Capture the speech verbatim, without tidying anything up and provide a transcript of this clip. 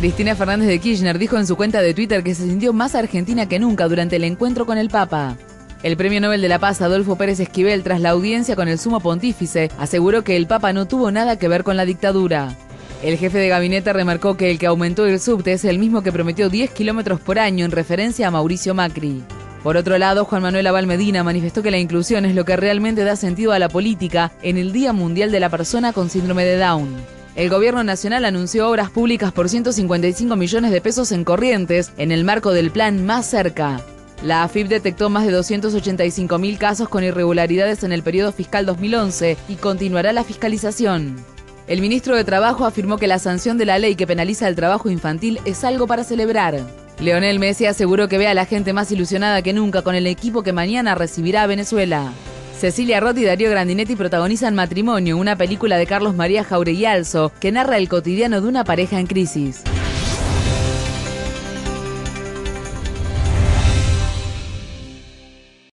Cristina Fernández de Kirchner dijo en su cuenta de Twitter que se sintió más argentina que nunca durante el encuentro con el Papa. El Premio Nobel de la Paz Adolfo Pérez Esquivel, tras la audiencia con el Sumo Pontífice, aseguró que el Papa no tuvo nada que ver con la dictadura. El jefe de gabinete remarcó que el que aumentó el subte es el mismo que prometió diez kilómetros por año en referencia a Mauricio Macri. Por otro lado, Juan Manuel Abal Medina manifestó que la inclusión es lo que realmente da sentido a la política en el Día Mundial de la Persona con Síndrome de Down. El Gobierno Nacional anunció obras públicas por ciento cincuenta y cinco millones de pesos en Corrientes en el marco del plan Más Cerca. La A F I P detectó más de doscientos ochenta y cinco mil casos con irregularidades en el periodo fiscal dos mil once y continuará la fiscalización. El ministro de Trabajo afirmó que la sanción de la ley que penaliza el trabajo infantil es algo para celebrar. Leonel Messi aseguró que ve a la gente más ilusionada que nunca con el equipo que mañana recibirá a Venezuela. Cecilia Roth y Darío Grandinetti protagonizan Matrimonio, una película de Carlos María Jauregui Alzo que narra el cotidiano de una pareja en crisis.